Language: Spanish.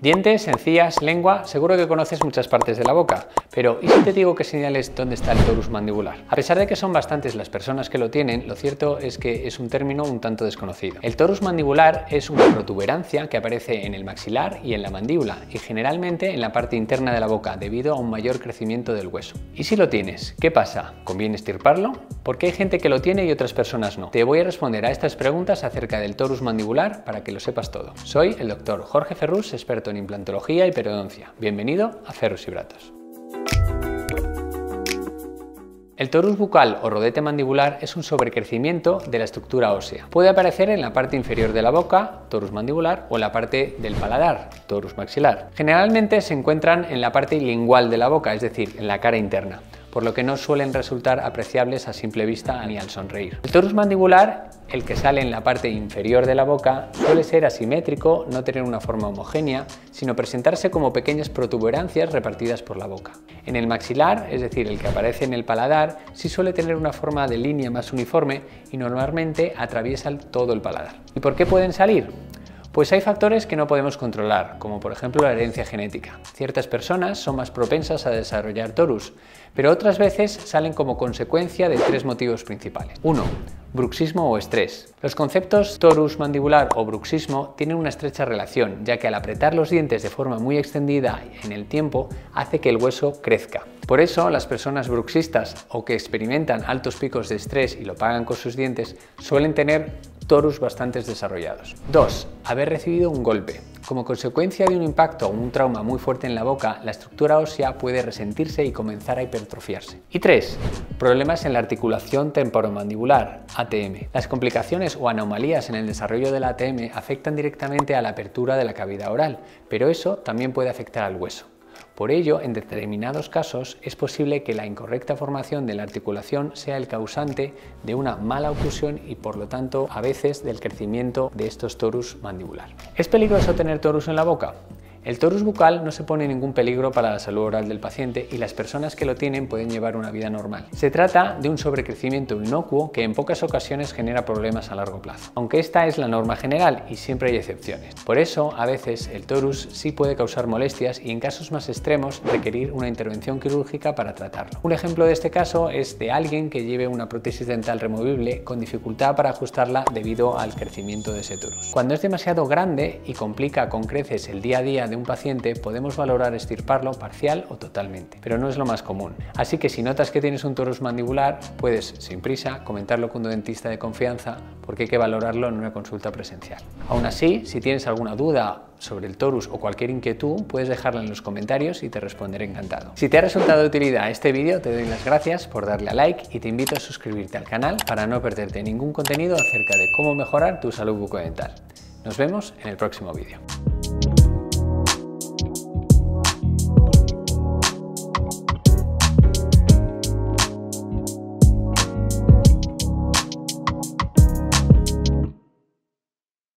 Dientes, encías, lengua, seguro que conoces muchas partes de la boca, pero ¿y si te digo que señales dónde está el torus mandibular? A pesar de que son bastantes las personas que lo tienen, lo cierto es que es un término un tanto desconocido. El torus mandibular es una protuberancia que aparece en el maxilar y en la mandíbula, y generalmente en la parte interna de la boca, debido a un mayor crecimiento del hueso. ¿Y si lo tienes? ¿Qué pasa? ¿Conviene extirparlo? Porque hay gente que lo tiene y otras personas no. Te voy a responder a estas preguntas acerca del torus mandibular para que lo sepas todo. Soy el doctor Jorge Ferrús, experto en implantología y periodoncia. Bienvenido a Ferrus y Bratos. El torus bucal o rodete mandibular es un sobrecrecimiento de la estructura ósea. Puede aparecer en la parte inferior de la boca, torus mandibular, o en la parte del paladar, torus maxilar. Generalmente se encuentran en la parte lingual de la boca, es decir, en la cara interna, por lo que no suelen resultar apreciables a simple vista ni al sonreír. El torus mandibular, el que sale en la parte inferior de la boca, suele ser asimétrico, no tener una forma homogénea, sino presentarse como pequeñas protuberancias repartidas por la boca. En el maxilar, es decir, el que aparece en el paladar, sí suele tener una forma de línea más uniforme y normalmente atraviesa todo el paladar. ¿Y por qué pueden salir? Pues hay factores que no podemos controlar, como por ejemplo la herencia genética. Ciertas personas son más propensas a desarrollar torus, pero otras veces salen como consecuencia de tres motivos principales. 1. Bruxismo o estrés. Los conceptos torus mandibular o bruxismo tienen una estrecha relación, ya que al apretar los dientes de forma muy extendida en el tiempo, hace que el hueso crezca. Por eso, las personas bruxistas o que experimentan altos picos de estrés y lo pagan con sus dientes, suelen tener torus bastante desarrollados. 2. Haber recibido un golpe. Como consecuencia de un impacto o un trauma muy fuerte en la boca, la estructura ósea puede resentirse y comenzar a hipertrofiarse. Y 3. Problemas en la articulación temporomandibular, ATM. Las complicaciones o anomalías en el desarrollo de la ATM afectan directamente a la apertura de la cavidad oral, pero eso también puede afectar al hueso. Por ello, en determinados casos, es posible que la incorrecta formación de la articulación sea el causante de una mala oclusión y, por lo tanto, a veces del crecimiento de estos torus mandibular. ¿Es peligroso tener torus en la boca? El torus bucal no se pone ningún peligro para la salud oral del paciente y las personas que lo tienen pueden llevar una vida normal. Se trata de un sobrecrecimiento inocuo que en pocas ocasiones genera problemas a largo plazo, aunque esta es la norma general y siempre hay excepciones. Por eso, a veces, el torus sí puede causar molestias y en casos más extremos requerir una intervención quirúrgica para tratarlo. Un ejemplo de este caso es de alguien que lleve una prótesis dental removible con dificultad para ajustarla debido al crecimiento de ese torus. Cuando es demasiado grande y complica con creces el día a día de un paciente, podemos valorar extirparlo parcial o totalmente, pero no es lo más común. Así que si notas que tienes un torus mandibular, puedes, sin prisa, comentarlo con tu dentista de confianza, porque hay que valorarlo en una consulta presencial. Aún así, si tienes alguna duda sobre el torus o cualquier inquietud, puedes dejarla en los comentarios y te responderé encantado. Si te ha resultado de utilidad este vídeo, te doy las gracias por darle a like y te invito a suscribirte al canal para no perderte ningún contenido acerca de cómo mejorar tu salud bucodental. Nos vemos en el próximo vídeo.